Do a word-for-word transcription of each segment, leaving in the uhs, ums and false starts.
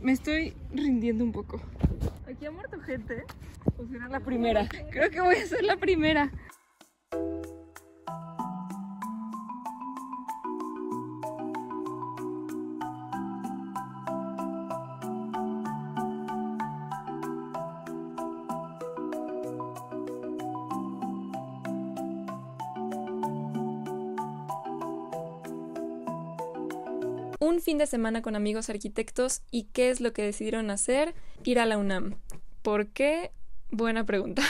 Me estoy rindiendo un poco. Aquí ha muerto gente, pues era la primera. Creo que voy a ser la primera. Un fin de semana con amigos arquitectos, ¿y qué es lo que decidieron hacer? Ir a la UNAM. ¿Por qué? Buena pregunta.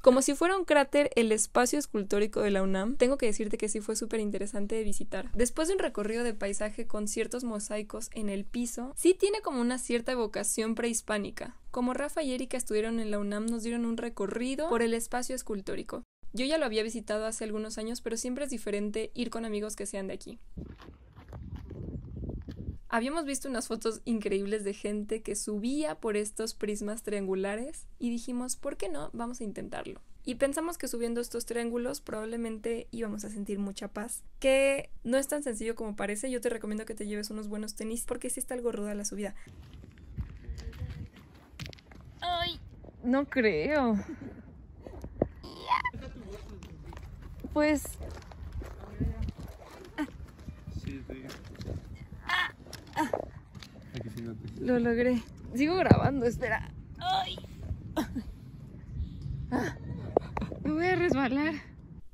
Como si fuera un cráter, el espacio escultórico de la UNAM, tengo que decirte que sí fue súper interesante de visitar. Después de un recorrido de paisaje con ciertos mosaicos en el piso, sí tiene como una cierta evocación prehispánica. Como Rafa y Erika estuvieron en la UNAM, nos dieron un recorrido por el espacio escultórico. Yo ya lo había visitado hace algunos años, pero siempre es diferente ir con amigos que sean de aquí. Habíamos visto unas fotos increíbles de gente que subía por estos prismas triangulares y dijimos, ¿por qué no? Vamos a intentarlo. Y pensamos que subiendo estos triángulos probablemente íbamos a sentir mucha paz, que no es tan sencillo como parece. Yo te recomiendo que te lleves unos buenos tenis porque sí está algo ruda la subida. ¡Ay! No creo. Pues... Sí, sí. Lo logré. Sigo grabando, espera. ¡Ay! Ah, me voy a resbalar.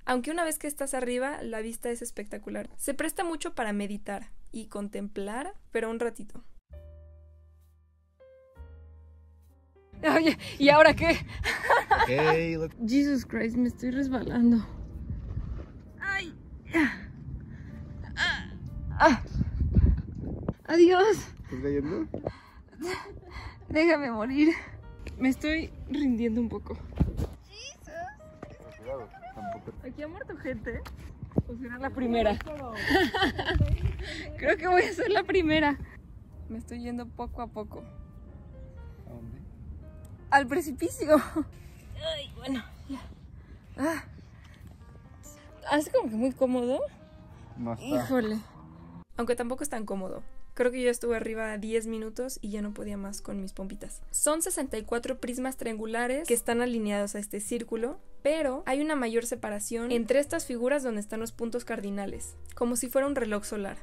Aunque una vez que estás arriba, la vista es espectacular. Se presta mucho para meditar y contemplar, pero un ratito. Oye, ¿y ahora qué? Okay, look. Jesus Christ, me estoy resbalando. ¡Ay! Ah, ah. ¡Adiós! ¿Estás cayendo? Déjame morir. Me estoy rindiendo un poco. ¡Jesús! Cuidado, tampoco. Aquí ha muerto gente. Pues era la primera. Creo que voy a ser la primera. Me estoy yendo poco a poco. ¿A dónde? Al precipicio. Ay, bueno, ya. Ah. Hace como que muy cómodo. No está. Híjole. Aunque tampoco es tan cómodo. Creo que yo estuve arriba diez minutos y ya no podía más con mis pompitas. Son sesenta y cuatro prismas triangulares que están alineados a este círculo, pero hay una mayor separación entre estas figuras donde están los puntos cardinales, como si fuera un reloj solar.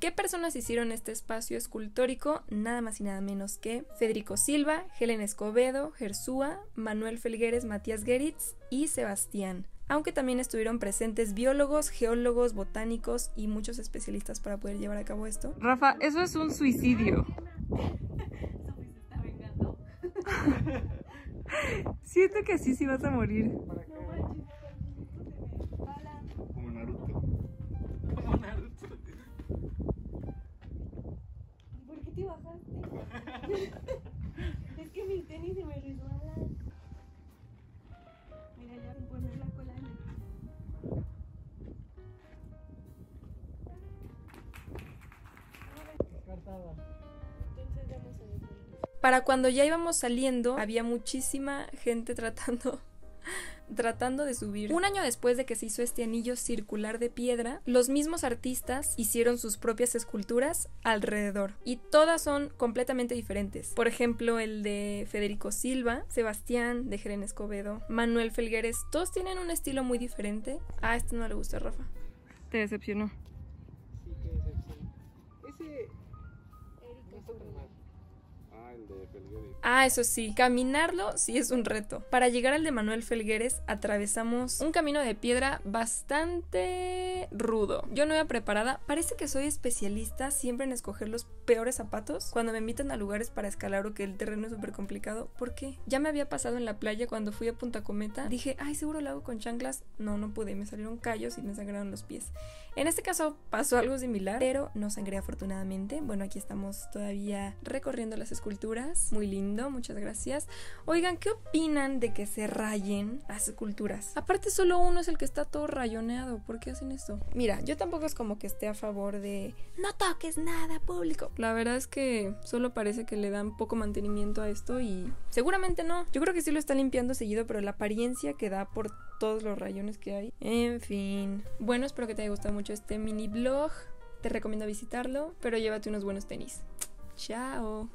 ¿Qué personas hicieron este espacio escultórico? Nada más y nada menos que Federico Silva, Helen Escobedo, Hersúa, Manuel Felguérez, Matías Geritz y Sebastián. Aunque también estuvieron presentes biólogos, geólogos, botánicos y muchos especialistas para poder llevar a cabo esto. Rafa, eso es un suicidio. Siento que así sí vas a morir. Como Naruto. Como Naruto. ¿Por qué te bajaste? Es que mis tenis se me resbalan. Mira, ya sin poner la cola en el... Para cuando ya íbamos saliendo, había muchísima gente tratando... tratando de subir. Un año después de que se hizo este anillo circular de piedra, los mismos artistas hicieron sus propias esculturas alrededor y todas son completamente diferentes. Por ejemplo, el de Federico Silva, Sebastián, de Helen Escobedo, Manuel Felguérez, todos tienen un estilo muy diferente. Ah, este no le gusta a Rafa. Te decepcionó. Sí, te decepcionó. Ese... Ah, eso sí, caminarlo sí es un reto. Para llegar al de Manuel Felguérez atravesamos un camino de piedra bastante rudo. Yo no iba preparada, parece que soy especialista siempre en escoger los peores zapatos cuando me invitan a lugares para escalar o que el terreno es súper complicado. ¿Por qué? Ya me había pasado en la playa cuando fui a Punta Cometa. Dije, ay, seguro lo hago con chanclas. No, no pude, me salieron callos y me sangraron los pies. En este caso pasó algo similar, pero no sangré afortunadamente. Bueno, aquí estamos todavía recorriendo las esculturas. Muy lindo, muchas gracias. Oigan, ¿qué opinan de que se rayen las esculturas? Aparte solo uno es el que está todo rayoneado. ¿Por qué hacen esto? Mira, yo tampoco es como que esté a favor de no toques nada, público. La verdad es que solo parece que le dan poco mantenimiento a esto y seguramente no. Yo creo que sí lo están limpiando seguido, pero la apariencia que da por todos los rayones que hay. En fin. Bueno, espero que te haya gustado mucho este mini vlog. Te recomiendo visitarlo, pero llévate unos buenos tenis. Chao.